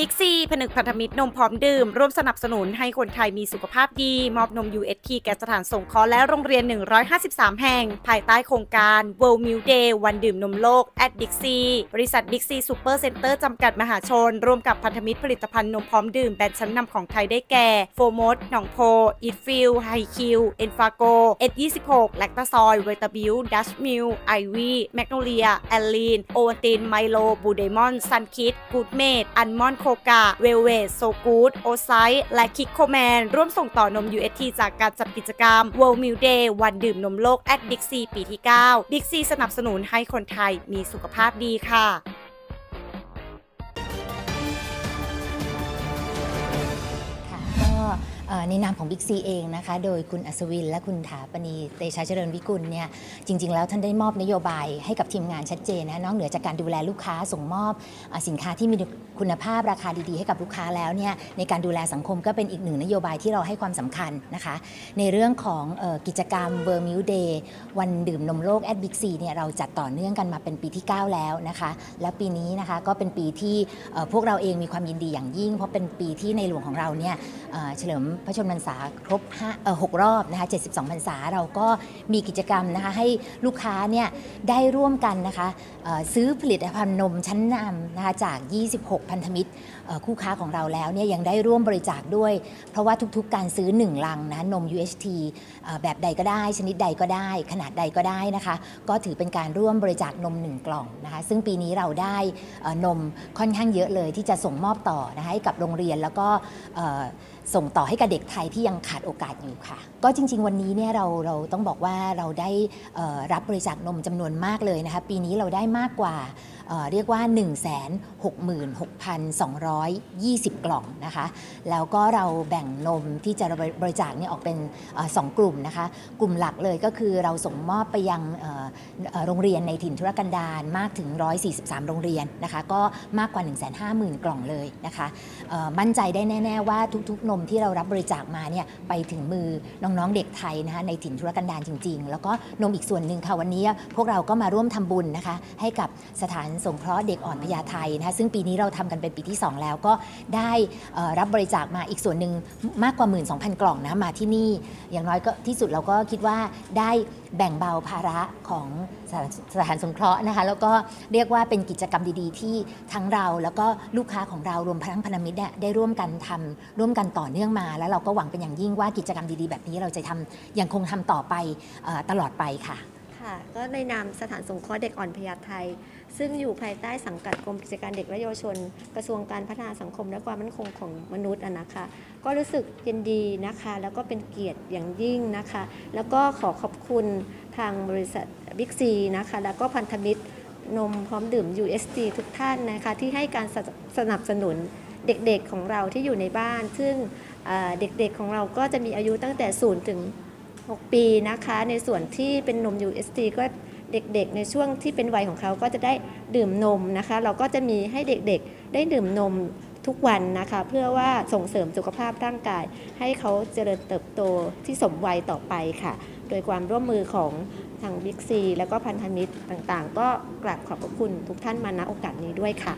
Big C ผนึกพันธมิตรนมพร้อมดื่มร่วมสนับสนุนให้คนไทยมีสุขภาพดีมอบนม UHT แก่สถานสงเคราะห์และโรงเรียน153แห่งภายใต้โครงการ World Milk Day วันดื่มนมโลก at Big C บริษัท Big C Super Center จำกัดมหาชนร่วมกับพันธมิตรผลิตภัณฑ์นมพร้อมดื่มแบรนด์ชั้นนำของไทยได้แก่โฟมอสหนองโพอิทฟิลไฮคิวเอ็นฟาโกเอ็ด26แลคตาซอยไวตาบิลดัชมิลไอวีแมกโนเลียแอลลีนโอวัลตินไมโลบูไดมอนด์ซันคิดกูดเมดอัลมอนด์โคกาเวลเวสโซกูดโอไซและคิกโคแมนร่วมส่งต่อนม UHT จากการจัดกิจกรรม World Milk Day วันดื่มนมโลก at Big C ปีที่ 9 Big C สนับสนุนให้คนไทยมีสุขภาพดีค่ะในนามของ Big C เองนะคะโดยคุณอัศวินและคุณถาปณีเตชะเจริญวิกุลเนี่ยจริงๆแล้วท่านได้มอบนโยบายให้กับทีมงานชัดเจนนะนอกเหนือจากการดูแลลูกค้าส่งมอบสินค้าที่มีคุณภาพราคาดีๆให้กับลูกค้าแล้วเนี่ยในการดูแลสังคมก็เป็นอีกหนึ่งนโยบายที่เราให้ความสำคัญนะคะในเรื่องของกิจกรรม World Milk Day วันดื่มนมโลก at Big C เนี่ยเราจัดต่อเนื่องกันมาเป็นปีที่ 9 แล้วนะคะและปีนี้นะคะก็เป็นปีที่พวกเราเองมีความยินดีอย่างยิ่งเพราะเป็นปีที่ในหลวงของเราเนี่ยเฉลิมพระชนมพรรษาครบ6รอบนะคะ72พรรษาเราก็มีกิจกรรมนะคะให้ลูกค้าเนี่ยได้ร่วมกันนะคะซื้อผลิตภัณฑ์นมชั้นนำนะคะจาก26พันธมิตรคู่ค้าของเราแล้วเนี่ยยังได้ร่วมบริจาคด้วยเพราะว่าทุกๆการซื้อ1ลังนะนม UHT แบบใดก็ได้ชนิดใดก็ได้ขนาดใดก็ได้นะคะก็ถือเป็นการร่วมบริจาคนม1กล่องนะคะซึ่งปีนี้เราได้นมค่อนข้างเยอะเลยที่จะส่งมอบต่อนะคะให้กับโรงเรียนแล้วก็ส่งต่อให้กับเด็กไทยที่ยังขาดโอกาสอยู่ค่ะก็จริงๆวันนี้เนี่ยเราต้องบอกว่าเราได้รับบริจาคนมจำนวนมากเลยนะคะปีนี้เราได้มากกว่าเรียกว่า 166,220 กล่องนะคะแล้วก็เราแบ่งนมที่จะบริจาคเนี่ยออกเป็น2กลุ่มนะคะกลุ่มหลักเลยก็คือเราส่งมอบไปยังโรงเรียนในถิ่นทุรกันดารมากถึง143โรงเรียนนะคะก็มากกว่า 150,000 กล่องเลยนะคะมั่นใจได้แน่ๆว่าทุกๆนมที่เรารับบริจาคมาเนี่ยไปถึงมือน้องๆเด็กไทยนะคะในถิ่นทุรกันดารจริงๆแล้วก็นมอีกส่วนหนึ่งค่ะวันนี้พวกเราก็มาร่วมทำบุญนะคะให้กับสถานสงเคราะห์เด็กอ่อนพญาไทนะคะซึ่งปีนี้เราทำกันเป็นปีที่ 2 แล้วก็ได้รับบริจาคมาอีกส่วนหนึ่งมากกว่า 12,000 กล่องนะมาที่นี่อย่างน้อยก็ที่สุดเราก็คิดว่าได้แบ่งเบาภาระของสถานสงเคราะห์นะคะแล้วก็เรียกว่าเป็นกิจกรรมดีๆที่ทั้งเราแล้วก็ลูกค้าของเรารวมทั้งพันธมิตรได้ร่วมกันทำร่วมกันต่อเนื่องมาแล้วเราก็หวังเป็นอย่างยิ่งว่ากิจกรรมดีๆแบบนี้เราจะทำยังคงทำต่อไปตลอดไปค่ะก็ในนามสถานสงเคราะห์เด็กอ่อนพญาไทซึ่งอยู่ภายใต้สังกัดกรมกิจการเด็กและเยาวชนกระทรวงการพัฒนาสังคมและความมั่นคงของมนุษย์นะคะก็รู้สึกยินดีนะคะแล้วก็เป็นเกียรติอย่างยิ่งนะคะแล้วก็ขอขอบคุณทางบริษัท Big C นะคะแล้วก็พันธมิตรนมพร้อมดื่ม UHT ทุกท่านนะคะที่ให้การสนับสนุนเด็กๆของเราที่อยู่ในบ้านซึ่งเด็กๆของเราก็จะมีอายุตั้งแต่0ถึง6 ปีนะคะในส่วนที่เป็นนม UHT ก็เด็กๆในช่วงที่เป็นวัยของเขาก็จะได้ดื่มนมนะคะเราก็จะมีให้เด็กๆได้ดื่มนมทุกวันนะคะเพื่อว่าส่งเสริมสุขภาพร่างกายให้เขาเจริญเติบโตที่สมวัยต่อไปค่ะโดยความร่วมมือของทาง Big C แล้วก็พันธมิตรต่างๆก็กราบขอบพระคุณทุกท่านมาณโอกาสนี้ด้วยค่ะ